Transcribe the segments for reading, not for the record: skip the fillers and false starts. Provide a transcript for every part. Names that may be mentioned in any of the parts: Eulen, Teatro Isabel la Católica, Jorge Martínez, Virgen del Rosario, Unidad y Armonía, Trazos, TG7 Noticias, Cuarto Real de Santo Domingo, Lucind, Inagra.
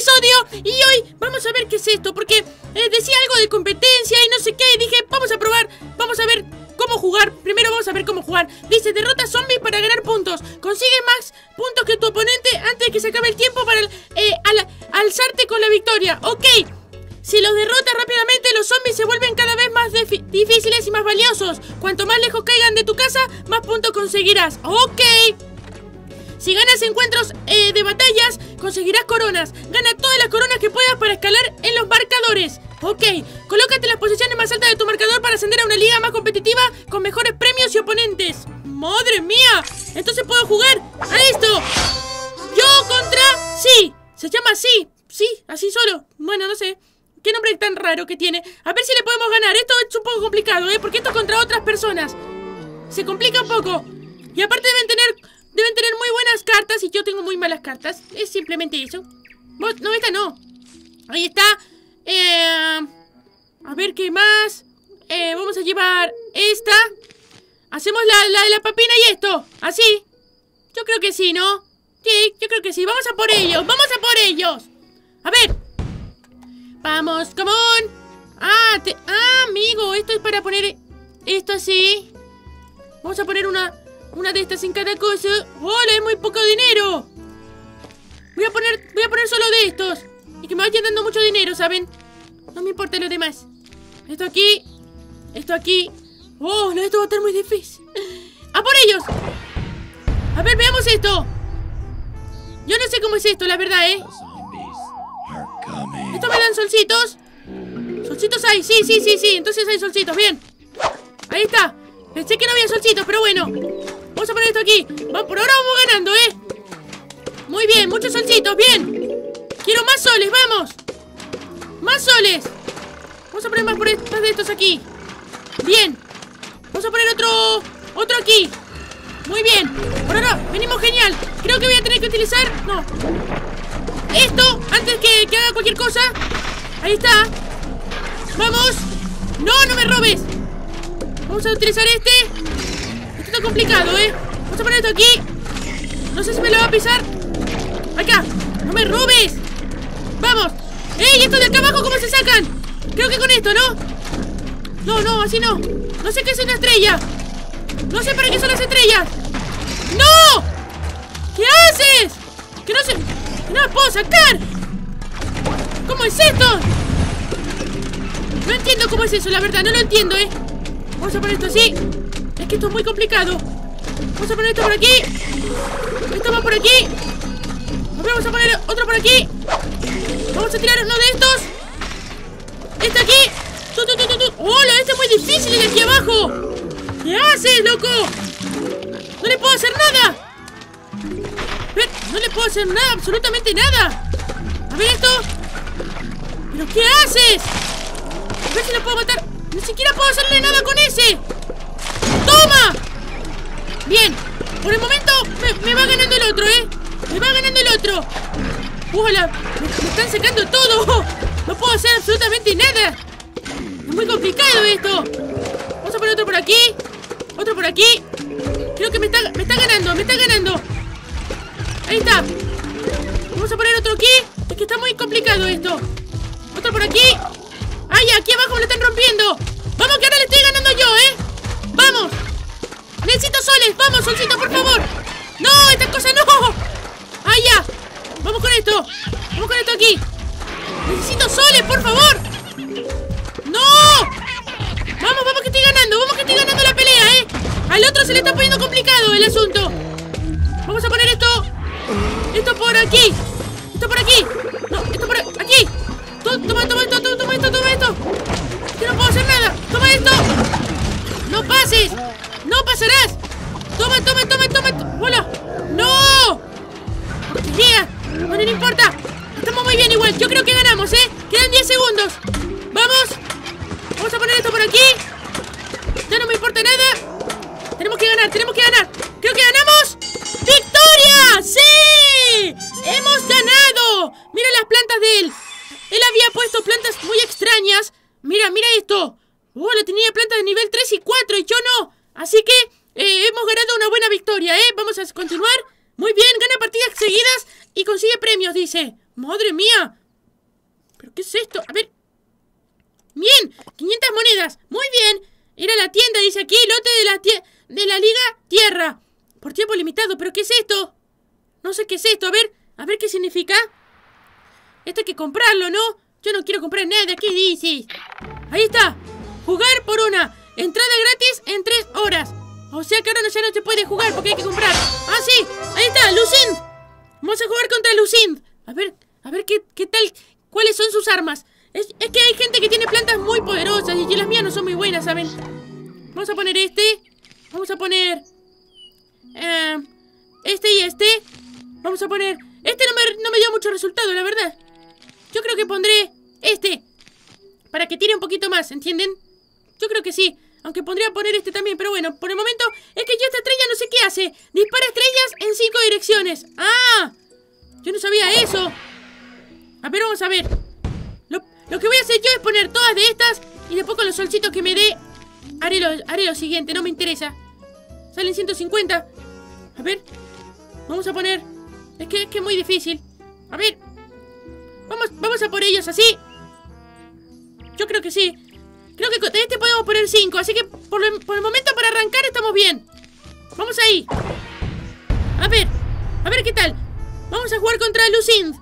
episodio. Y hoy vamos a ver qué es esto, porque decía algo de competencia y no sé qué. Y dije, vamos a probar, vamos a ver cómo jugar. Primero vamos a ver cómo jugar. Dice, derrota zombies para ganar puntos. Consigue más puntos que tu oponente antes de que se acabe el tiempo para alzarte con la victoria. Ok. Si los derrotas rápidamente, los zombies se vuelven cada vez más difíciles y más valiosos. Cuanto más lejos caigan de tu casa, más puntos conseguirás. Ok. Si ganas encuentros de batallas, conseguirás coronas. Gana todas las coronas que puedas para escalar en los marcadores. Ok. Colócate en las posiciones más altas de tu marcador para ascender a una liga más competitiva con mejores premios y oponentes. ¡Madre mía! Entonces puedo jugar a esto. Yo contra... Sí. Se llama así. Sí, así solo. Bueno, no sé. Qué nombre tan raro que tiene. A ver si le podemos ganar. Esto es un poco complicado, porque esto es contra otras personas. Se complica un poco. Y aparte deben tener muy buenas cartas y yo tengo muy malas cartas. Es simplemente eso. No, esta no. Ahí está. A ver qué más. Vamos a llevar esta. Hacemos la de la papina y esto. Así. Yo creo que sí, ¿no? Sí, yo creo que sí. Vamos a por ellos. Vamos a por ellos. A ver. Vamos, come on. Amigo, esto es para poner esto así. Vamos a poner una de estas en cada cosa. ¡Hola! Es muy poco dinero. Voy a poner solo de estos. Y que me vayan dando mucho dinero, ¿saben? No me importa los demás. Esto aquí. Esto aquí. ¡Oh! No, esto va a estar muy difícil. ¡A por ellos! A ver, veamos esto. Yo no sé cómo es esto, la verdad, ¿eh? Esto me dan solcitos. Solcitos hay, sí. Entonces hay solcitos, bien. Ahí está. Pensé que no había solcitos, pero bueno. Vamos a poner esto aquí. Por ahora vamos ganando, ¿eh? Muy bien, muchos solcitos, bien. Quiero más soles, vamos. Más soles. Vamos a poner más de estos aquí. Bien. Vamos a poner otro aquí. Muy bien. Por ahora venimos genial. Creo que voy a tener que utilizar... No. Esto, antes que haga cualquier cosa. Ahí está. Vamos. No me robes. Vamos a utilizar este. Esto está complicado, ¿eh? Vamos a poner esto aquí. No sé si me lo va a pisar. Acá, no me robes. Vamos. ¡Ey! Esto de acá abajo, ¿cómo se sacan? Creo que con esto, ¿no? No, así no. No sé qué es una estrella. No sé para qué son las estrellas. ¡No! ¿Qué haces? Que no se... ¡No la puedo sacar! ¿Cómo es esto? No entiendo cómo es eso, la verdad. No lo entiendo, ¿eh? Vamos a poner esto así. Es que esto es muy complicado. Vamos a poner esto por aquí. Esto va por aquí. Vamos a poner otro por aquí. Vamos a tirar uno de estos. Este aquí. ¡Hola! Este es muy difícil de aquí abajo. ¿Qué haces, loco? No le puedo hacer nada. No le puedo hacer nada, absolutamente nada. A ver esto. ¿Pero qué haces? A ver si lo puedo matar. Ni siquiera puedo hacerle nada con ese. ¡Toma! Bien, por el momento me va ganando el otro, ¿eh? Me va ganando el otro. ¡Ojalá! Me están sacando todo. No puedo hacer absolutamente nada. Es muy complicado esto. Vamos a poner otro por aquí. Otro por aquí. Creo que me está ganando. Ahí está. Vamos a poner otro aquí. Es que está muy complicado esto. Otro por aquí. ¡Ay! Aquí abajo me lo están rompiendo. Vamos que ahora le estoy ganando yo, ¿eh? ¡Vamos! Necesito soles. ¡Vamos, solcito, por favor! ¡No! ¡Esta cosa no! ¡Ay, ya! ¡Vamos con esto! ¡Vamos con esto aquí! ¡Necesito soles, por favor! ¡No! ¡Vamos que estoy ganando! ¡Vamos que estoy ganando la pelea, eh! Al otro se le está poniendo complicado el asunto. Vamos a poner esto por aquí. Esto por aquí. No, esto por aquí. Toma esto. Yo no puedo hacer nada. Toma esto. No pases. No pasarás. Toma. Hola. No. Yeah. Bueno, no importa. Estamos muy bien igual. Yo creo que ganamos, ¿eh? Quedan 10 segundos. Vamos. Vamos a poner esto por aquí. Ya no me importa nada. Tenemos que ganar. Creo que ganamos. ¡Victoria! ¡Sí! ¡Hemos ganado! Mira las plantas de él. Él había puesto plantas muy extrañas. Mira esto. La tenía plantas de nivel 3 y 4 y yo no. Así que hemos ganado una buena victoria, ¿eh? Vamos a continuar. Muy bien, gana partidas seguidas y consigue premios, dice. ¡Madre mía! ¿Pero qué es esto? A ver. ¡Bien! 500 monedas. Muy bien. Era la tienda, dice aquí. Lote de la Liga Tierra. Por tiempo limitado. ¿Pero qué es esto? No sé qué es esto. A ver qué significa. Esto hay que comprarlo, ¿no? Yo no quiero comprar nada. ¿Qué dices? Ahí está. Jugar por una. Entrada gratis en 3 horas. O sea que ahora ya no se puede jugar porque hay que comprar. ¡Ah, sí! Ahí está, Lucind. Vamos a jugar contra Lucind. A ver qué tal. ¿Cuáles son sus armas? Es que hay gente que tiene plantas muy poderosas y las mías no son muy buenas, ¿saben? Vamos a poner este. Vamos a poner... este y este. Vamos a poner... Este no me dio mucho resultado, la verdad. Yo creo que pondré este. Para que tire un poquito más, ¿entienden? Yo creo que sí. Aunque podría poner este también, pero bueno, por el momento es que yo esta estrella no sé qué hace. Dispara estrellas en 5 direcciones. ¡Ah! Yo no sabía eso. A ver, vamos a ver. Lo que voy a hacer yo es poner todas de estas y después con los solcitos que me dé haré lo siguiente, no me interesa. Salen 150. A ver. Vamos a poner... Es que es muy difícil. A ver. Vamos a por ellos así. Yo creo que sí. Creo que con este podemos poner 5. Así que por el momento para arrancar estamos bien. Vamos ahí. A ver qué tal. Vamos a jugar contra Lucind.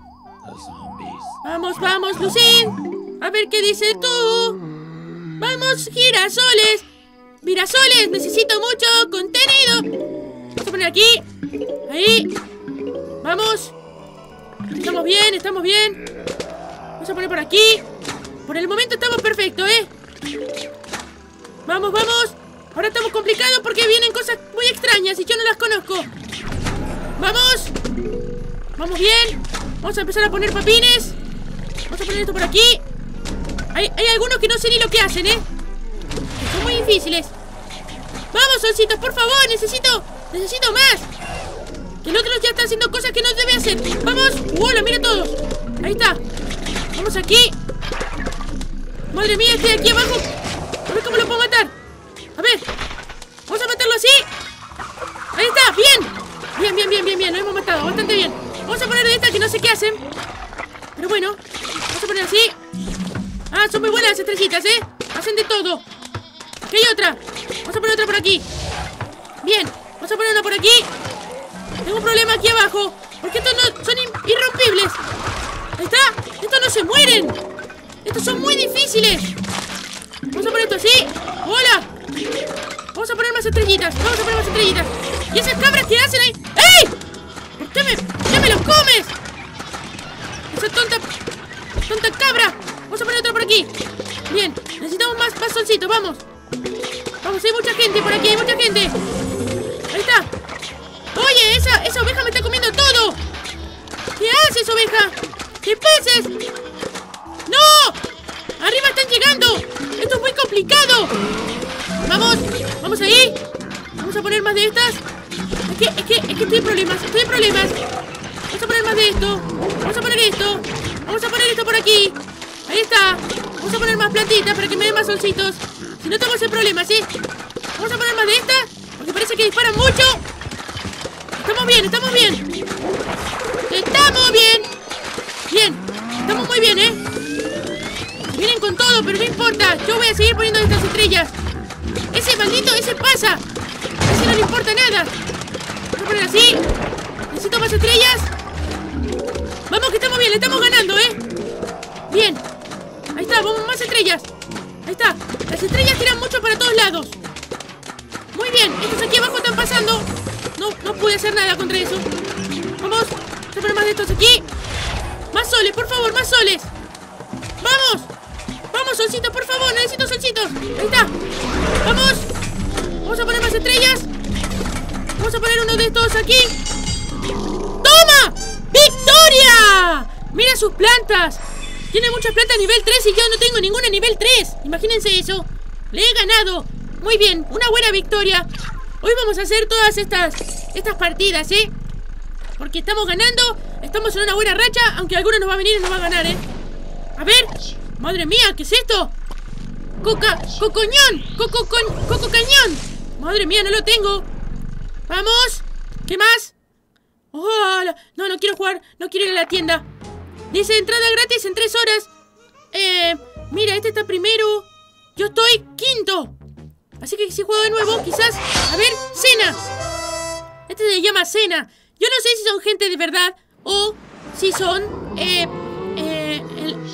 Vamos, Lucind. A ver qué dices tú. Vamos, girasoles. Girasoles, necesito mucho contenido. Vamos a poner aquí. Ahí. Vamos. Estamos bien. Vamos a poner por aquí. Por el momento estamos perfectos, ¿eh? Vamos. Ahora estamos complicados porque vienen cosas muy extrañas y yo no las conozco. Vamos bien. Vamos a empezar a poner papines. Vamos a poner esto por aquí. Hay algunos que no sé ni lo que hacen, ¿eh? Que son muy difíciles. Vamos, solcitos, por favor. Necesito más. Que los otros ya están haciendo cosas que no debe hacer. Vamos. ¡Hola, mira todos! Ahí está. Vamos aquí. Madre mía, estoy aquí abajo. A ver cómo lo puedo matar. A ver. Vamos a matarlo así. Ahí está, bien. Lo hemos matado, bastante bien. Vamos a poner de esta que no sé qué hacen. Pero bueno, vamos a poner así. Ah, son muy buenas las estrellitas, ¿eh? Hacen de todo. Aquí hay otra. Vamos a poner otra por aquí. Bien, vamos a poner una por aquí. Tengo un problema aquí abajo. Porque estos no son irrompibles. Ahí está. Estos no se mueren. Estos son muy difíciles. Vamos a poner esto así. ¡Hola! Vamos a poner más estrellitas. ¿Y esas cabras que hacen ahí? ¡Ey! ¿Por qué me los comes? Esa tonta cabra. Vamos a poner otra por aquí. Bien. Necesitamos más solcitos. Vamos, hay mucha gente por aquí. Ahí está. Oye, esa oveja me está comiendo todo. ¿Qué haces, oveja? ¿Qué pases? ¡No! ¡Arriba están llegando! ¡Esto es muy complicado! ¡Vamos ahí! Vamos a poner más de estas. Es que estoy en problemas. Vamos a poner más de esto. Vamos a poner esto por aquí. Ahí está. Vamos a poner más plantitas para que me den más solcitos. Si no estamos en problemas, ¿sí? Vamos a poner más de estas porque parece que disparan mucho. Estamos bien. Bien, estamos muy bien, ¿eh? Vienen con todo, pero no importa. Yo voy a seguir poniendo estas estrellas. Ese maldito, ese pasa. Ese no le importa nada. Voy a poner así. Necesito más estrellas. Vamos, que estamos bien. Le estamos ganando, ¿eh? Bien. Ahí está, vamos, más estrellas. Ahí está. Las estrellas tiran mucho para todos lados. Muy bien. Estos aquí abajo están pasando. No pude hacer nada contra eso. Vamos. Voy a poner más de estos aquí. Más soles, por favor, más soles. Vamos. Solcitos, por favor, necesito solcitos. Ahí está. Vamos a poner más estrellas. Vamos a poner uno de estos aquí. ¡Toma! ¡Victoria! Mira sus plantas. Tiene muchas plantas nivel 3 y yo no tengo ninguna nivel 3. Imagínense eso. Le he ganado. Muy bien, una buena victoria. Hoy vamos a hacer todas estas partidas, ¿eh? Porque estamos ganando. Estamos en una buena racha. Aunque alguno nos va a venir y nos va a ganar, ¿eh? A ver... ¡Madre mía! ¿Qué es esto? ¡Coco cañón! ¡Madre mía! ¡No lo tengo! ¡Vamos! ¿Qué más? ¡Oh! No quiero jugar. No quiero ir a la tienda. Dice entrada gratis en 3 horas. Mira, este está primero. Yo estoy quinto. Así que si juego de nuevo, quizás... A ver, cena. Este se llama cena. Yo no sé si son gente de verdad o si son...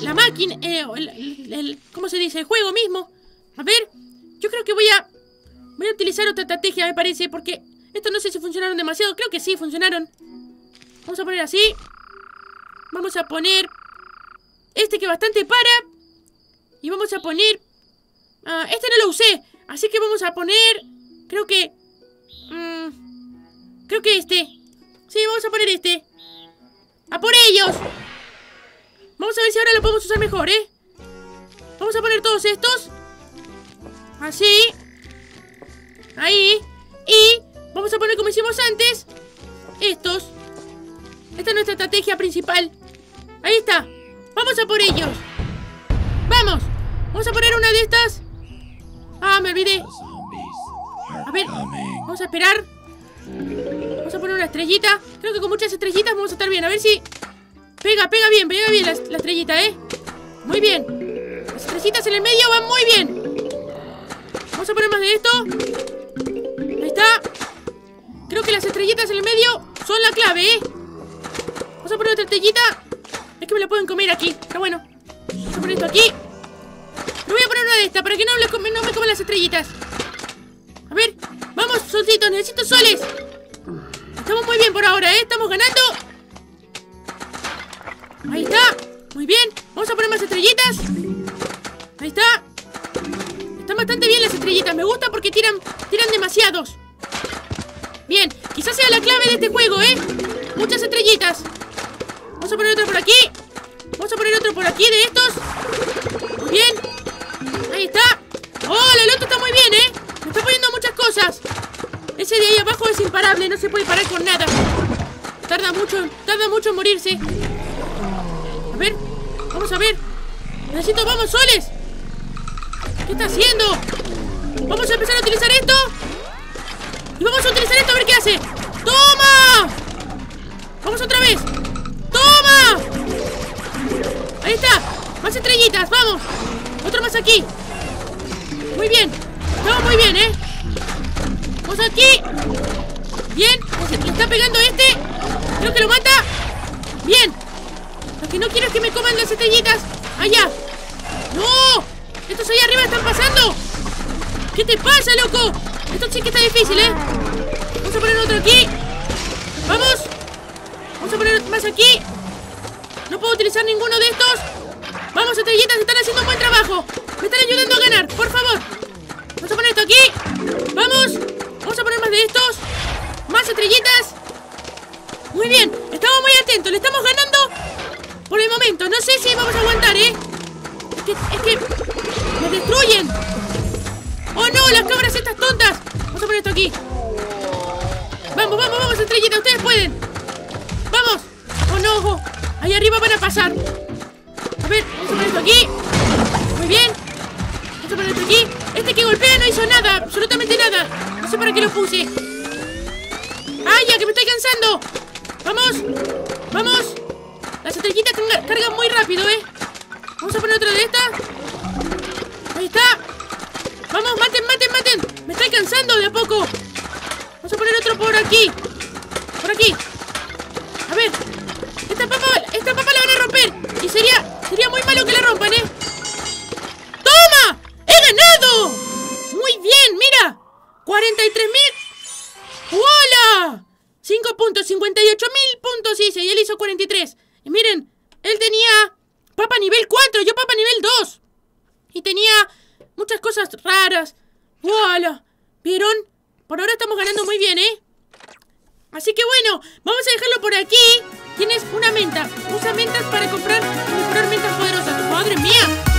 la máquina... ¿cómo se dice? El juego mismo. A ver, yo creo que voy a utilizar otra estrategia, me parece, porque estos no sé si funcionaron demasiado. Creo que sí, funcionaron. Vamos a poner así. Vamos a poner este que bastante para. Y vamos a poner... este no lo usé. Así que vamos a poner... Creo que... creo que este. Sí, vamos a poner este. ¡A por ellos! Vamos a ver si ahora lo podemos usar mejor, ¿eh? Vamos a poner todos estos. Así. Ahí. Y vamos a poner como hicimos antes. Estos. Esta es nuestra estrategia principal. Ahí está. Vamos a por ellos. ¡Vamos! Vamos a poner una de estas. Ah, me olvidé. A ver, vamos a esperar. Vamos a poner una estrellita. Creo que con muchas estrellitas vamos a estar bien. A ver si... Pega bien la estrellita, ¿eh? Muy bien. Las estrellitas en el medio van muy bien. Vamos a poner más de esto. Ahí está. Creo que las estrellitas en el medio son la clave, ¿eh? Vamos a poner otra estrellita. Es que me la pueden comer aquí. Está bueno. Vamos a poner esto aquí. Le voy a poner una de estas para que no me coman las estrellitas. A ver. Vamos, solcitos. Necesito soles. Estamos muy bien por ahora, ¿eh? Estamos ganando. Ahí está, muy bien. Vamos a poner más estrellitas. Ahí está. Están bastante bien las estrellitas, me gusta porque tiran demasiados. Bien, quizás sea la clave de este juego, ¿eh? Muchas estrellitas. Vamos a poner otro por aquí. Vamos a poner otro por aquí de estos. Muy bien. Ahí está. ¡Oh, el otro está muy bien, eh! Me está poniendo muchas cosas. Ese de ahí abajo es imparable, no se puede parar con nada. Tarda mucho en morirse. A ver, vamos a ver. Necesito, vamos, soles. ¿Qué está haciendo? Vamos a empezar a utilizar esto. Y vamos a utilizar esto a ver qué hace. ¡Toma! Vamos otra vez. ¡Toma! Ahí está. Más estrellitas, vamos. Otro más aquí. Muy bien. Estamos muy bien, ¿eh? Vamos aquí. Bien. Le está pegando este. Creo que lo mata. Bien. Lo que no quiero es que me coman las estrellitas. ¡Allá! ¡No! ¡Estos ahí arriba están pasando! ¿Qué te pasa, loco? Esto sí que está difícil, ¿eh? Vamos a poner otro aquí. ¡Vamos! Vamos a poner más aquí. No puedo utilizar ninguno de estos. ¡Vamos, estrellitas! ¡Están haciendo un buen trabajo! ¡Me están ayudando a ganar! ¡Por favor! Vamos a poner esto aquí. ¡Vamos! Vamos a poner más de estos. ¡Más estrellitas! ¡Muy bien! ¡Estamos muy atentos! ¡Le estamos ganando! Por el momento, no sé si vamos a aguantar, ¿eh? Es que... ¡Me destruyen! ¡Oh, no! ¡Las cabras estas tontas! Vamos a poner esto aquí. ¡Vamos, vamos, vamos, estrellita! ¡Ustedes pueden! ¡Vamos! ¡Oh, no! ¡Ojo! ¡Ahí arriba van a pasar! A ver, vamos a poner esto aquí. Muy bien. Vamos a poner esto aquí. Este que golpea no hizo nada. Absolutamente nada. No sé para qué lo puse. ¡Ay, ya! ¡Que me estoy cansando! ¡Vamos! ¡Vamos! Las estrellitas cargan muy rápido, ¿eh? Vamos a poner otra de estas. Ahí está. Vamos, maten, maten, maten. Me estoy cansando de a poco. Vamos a poner otro por aquí. Por aquí. A ver. Esta papa la van a romper. Y sería muy malo que la rompan, ¿eh? ¡Toma! ¡He ganado! Muy bien, mira. 43.000. ¡Hola! 5 puntos, 58.000 puntos hice. Y él hizo 43. Y miren, él tenía papa nivel 4, yo papa nivel 2. Y tenía muchas cosas raras. ¡Hola! ¿Vieron? Por ahora estamos ganando muy bien, ¿eh? Así que bueno, vamos a dejarlo por aquí. Tienes una menta. Usa mentas para comprar y mejorar mentas poderosas. ¡Madre mía!